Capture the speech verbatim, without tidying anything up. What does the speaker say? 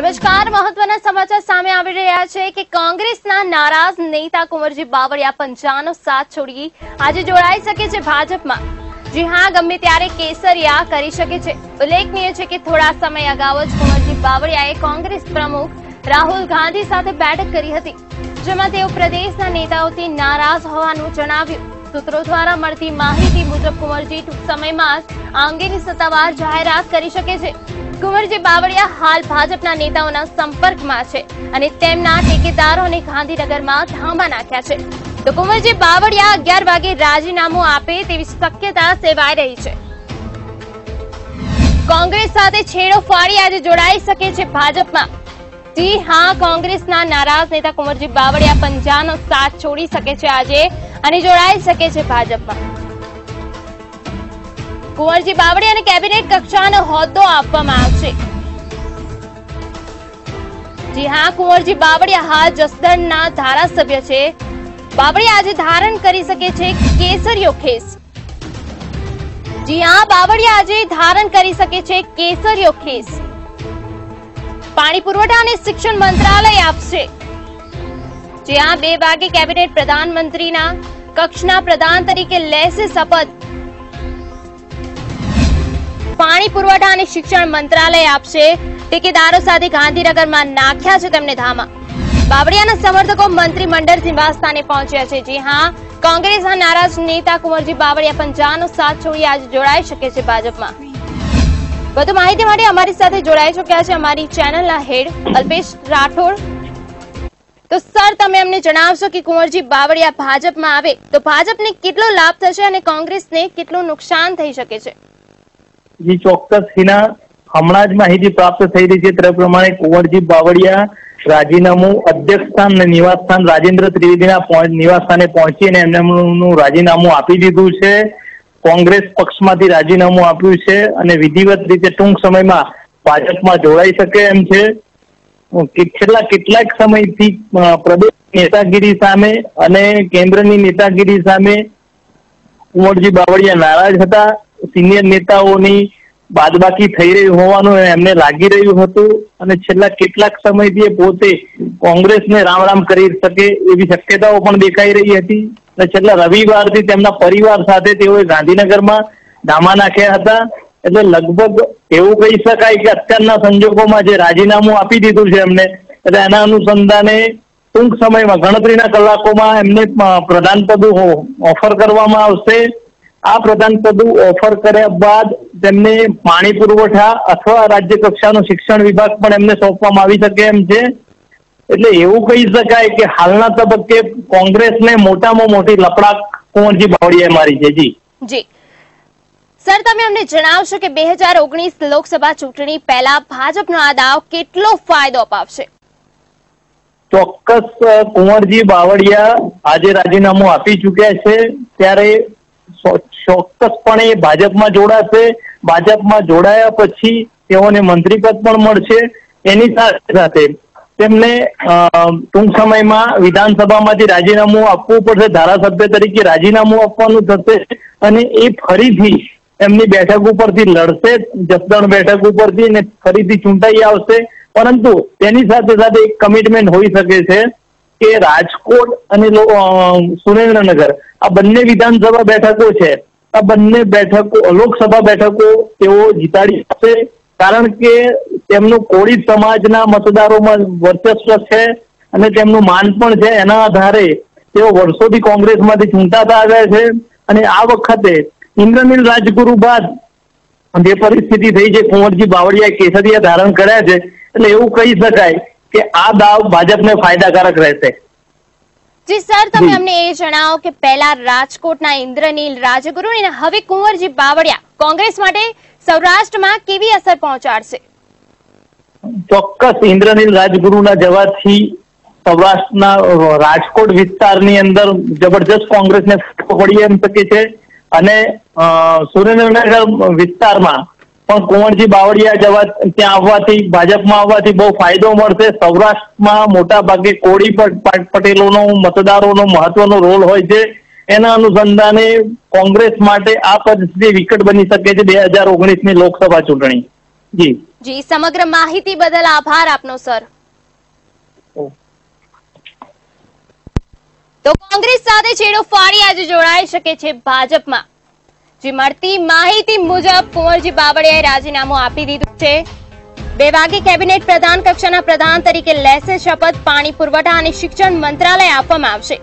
નમસ્કાર, મહત્વના સમાચાર સામે આવી રહ્યા છે કે કોંગ્રેસના નારાજ નેતા કુંવરજી બાવલિયા પંજાનો સાથ છોડી આજે જોડાઈ શકે છે ભાજપમાં। જી હા, ગમે ત્યારે કેસરિયા કરી શકે છે। ઉલ્લેખનીય છે કે થોડા સમય અગાઉ જ કુંવરજી બાવળિયાએ કોંગ્રેસ પ્રમુખ રાહુલ ગાંધી સાથે બેઠક કરી હતી, જેમાં તેઓ પ્રદેશના નેતાઓથી નારાજ હોવાનું જણાવ્યું। સૂત્રો દ્વારા મળતી માહિતી મુજબ કુંવરજી ટૂંક સમયમાં જ આ અંગેની સત્તાવાર જાહેરાત કરી શકે છે। कुंवरजी बावलिया हाल भाजपा नेताओं संपर्क में है और ठेकेदारों ने गांधीनगर में धांबा नाख्या है, तो कुंवरजी बावलिया ग्यारह वागे राजीनामु आपे तेवी शक्यता सेवाई रही है। कांग्रेस साथे छेड़ो फाड़ी आज जोड़ाई सके छे भाजप में। जी हाँ, कांग्रेस ना नाराज नेता कुंवरजी बावलिया पंजानो साथ छोड़ी सके छे आजे अने जोड़ाई सके छे भाजप में। कुंवरजी बावलिया ने कैबिनेट कक्षानो होद्दो आपवामां आवशे। जी हाँ, कुंवरजी बावलिया हाल जसदणना धारासभ्य छे। बावलिया आज धारण करी सके छे केसरियो खेस। जी हाँ, बावलिया आज धारण करी सके छे केसरियो खेस। पाणी पुरवठा अने शिक्षण मंत्रालय आपशे। जी हाँ, बे वागे कैबिनेट प्रधानमंत्रीना कक्षना प्रधान तरीके लेशे शपथ। पाणी पुरवठा अने शिक्षण मंत्रालय आपशे। ठेकेदारों साथे गांधीनगर में नाख्या छे तेमने धामा। बावलियाना समर्थको मंत्रिमंडल निवासस्थाने पहुंच्या छे। जी हाँ, कांग्रेसना नाराज नेता कुंवरजी बावलिया पंजानो साथ छोड़ी आज जोड़ाई शके छे भाजपमां। વધુ માહિતી માટે અમારી સાથે જોડાઈ ચૂક્યા છે અમારી ચેનલના હેડ અલ્પેશ રાઠોડ। તો સર, તમે અમને જણાવશો કે કુંવરજી બાવલિયા ભાજપમાં આવે તો ભાજપને કેટલો લાભ થશે અને કોંગ્રેસને કેટલું નુકસાન થઈ શકે છે? जी चौक्स हिना हमारा महिती प्राप्त थी रही है तरह प्रमाण कुंवरजी बावलिया राजीनामु अध्यक्ष स्थान निवास स्थान राजेन्द्र त्रिवेदी निवास स्थाने पहुंची एमने राजीनामु आपी दीधु है। कांग्रेस पक्ष में राजीनामु आप्यु है। विधिवत रीते टूंक समय में भाजप में जोड़ाई सके एम है। छेल्ला केटलाक समय थी प्रदेश नेतागिरी सामे अने केन्द्रनी नेतागिरी सामे कुंवरजी बावलिया नाराज था। सीनियर नेताओनी बादबाकी थई रही होवानुं एमने लागी रह्युं हतुं अने छेल्ला केटलाक समयथी पोते कांग्रेसने राम राम करी सके एवी शक्यताओ पण देखाई रही हती। अने छेल्ला रविवारथी तेमना परिवार साथे तेओए गांधीनगरमां धामा नाख्या हता। एटले लगभग एवुं कही शकाय के अत्यारना संजोगोमां जे राजीनामुं आपी दीधुं छे एमने एटले एना अनुसंधाने टूंक समयमां गणतरीना कलाकोमां एमने प्रधान पद ऑफर करवामां आवशे। आ प्रधान पद ऑफर कर्या बाद तेमने पाणी पुरवठा अथवा राज्य कक्षानो शिक्षण विभाग पण एमने सौंपवामां आवी शके एम छे। एटले एवुं कही शकाय के हालना तबक्के कांग्रेसने मोटामां मोटी लपड़ाक कुंवरजी बावलियाए मारी छे। जी जी सर, तमे अमने जणावशो के બે હજાર ઓગણીસ લોકસભા ચૂંટણી પહેલા ભાજપનો આ દાવ કેટલો ફાયદો અપાવશે? ચોક્કસ कुंवरजी बावलिया આજે રાજીનામું આપી ચૂક્યા છે, ત્યારે ચોક્કસપણે ભાજપમાં જોડાશે। ભાજપમાં જોડાયા પછી તેઓને મંત્રી પદ પણ મળશે। એની સાથે સાથે તેમને ટૂંક સમયમાં વિધાનસભામાંથી રાજીનામું આપવું પડશે, ધારાસભ્ય તરીકે રાજીનામું આપવાનું થશે અને એ ફરીથી એમની બેઠક ઉપરથી લડશે, જસદણ બેઠક ઉપરથી, અને ફરીથી ચૂંટાઈ આવશે। પરંતુ તેની સાથે સાથે એક કમિટમેન્ટ હોઈ શકે છે के राजकोट अने सुरेन्द्रनगर आ बंने विधानसभा बैठकों है, आ बंने बैठकों लोकसभा बैठकों तेओ जीताड़ी शके, कारण के तेमनो कोळी समाजना मतदारों में वर्चस्व है अने तेमनुं मान पण है। एना आधारे तेओ वर्षोथी कोंग्रेसमांथी चूंटाता आव्या छे अने आ वखते इंद्रनील राजगुरु बाद जे परिस्थिति थई छे, कुंवरजी बावलियाए केसरिया धारण कर्या छे, एटले एवुं कही शकाय के आ दाव भाजप ने फायदाकारक रहते। जी सर, तमे हमने ए जणावो के पहला राजकोटना इंद्रनील राजगुरु ने हवे कुंवरजी बावलिया कांग्रेस माटे सौराष्ट्रमां केवी असर पहोंचाडशे? चोक्कस इंद्रनील राजगुरुना जवाथी सौराष्ट्रना राजकोट विस्तारनी अंदर जबरदस्त कोंग्रेसने पड़ी एम शके छे अने सुरेन्द्रनगर विस्तारमां પણ कुंवरजी बावलिया जवा ત્યાં આવવાથી ભાજપમાં આવવાથી બહુ ફાયદો મળશે। સૌરાષ્ટ્રમાં મોટા ભાગે કોળી પટેલોનો મતદારોનો મહત્વનો રોલ હોય છે, એના અનુસંધાને કોંગ્રેસ માટે આ પરિસ્થિતિ વિકટ બની શકે છે બે હજાર ઓગણીસની લોકસભા ચૂંટણી। જી। जी, समग्र माहिती बदल आभार आपनो सर। तो कांग्रेस साथे छेड़ो फाड़ी आज जोड़ाई शके छे भाजपमां। जी मळती माहिती मुजब कुंवरजी बावलियाએ राजीनामું આપી દીધું છે। બે વાગે કેબિનેટ પ્રધાન કક્ષાના પ્રધાન તરીકે લેશે શપથ। પાણી પુરવઠા અને શિક્ષણ મંત્રાલય આપવામાં આવશે।